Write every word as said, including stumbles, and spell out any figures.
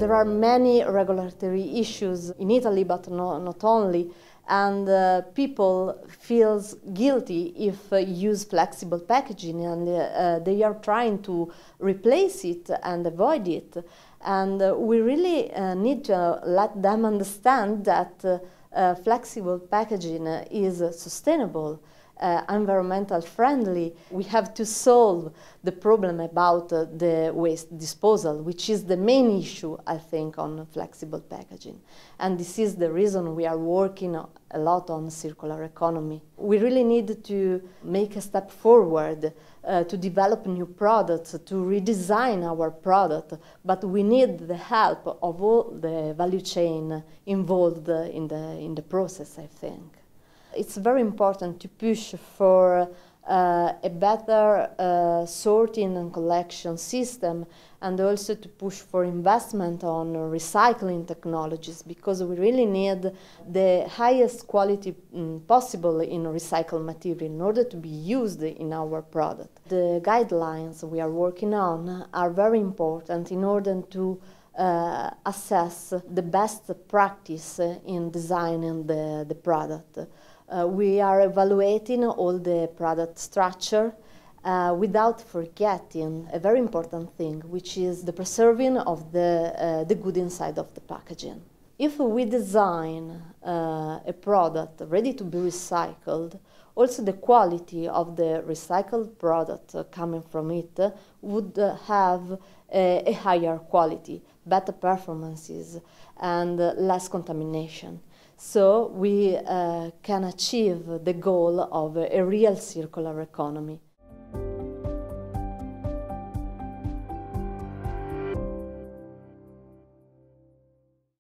There are many regulatory issues in Italy, but no, not only, and uh, people feel guilty if uh, use flexible packaging, and uh, uh, they are trying to replace it and avoid it. And uh, we really uh, need to let them understand that uh, uh, flexible packaging is uh, sustainable. Uh, environmental friendly. We have to solve the problem about uh, the waste disposal, which is the main issue, I think, on flexible packaging. And this is the reason we are working a lot on circular economy. We really need to make a step forward, uh, to develop new products, to redesign our product, but we need the help of all the value chain involved in the, in the process, I think. It's very important to push for uh, a better uh, sorting and collection system, and also to push for investment on recycling technologies, because we really need the highest quality um, possible in recycled material in order to be used in our product. The guidelines we are working on are very important in order to Uh, assess the best practice in designing the, the product. Uh, we are evaluating all the product structure uh, without forgetting a very important thing, which is the preserving of the, uh, the good inside of the packaging. If we design uh, a product ready to be recycled, also the quality of the recycled product coming from it would have a, a higher quality, better performances, and less contamination. So we uh, can achieve the goal of a real circular economy.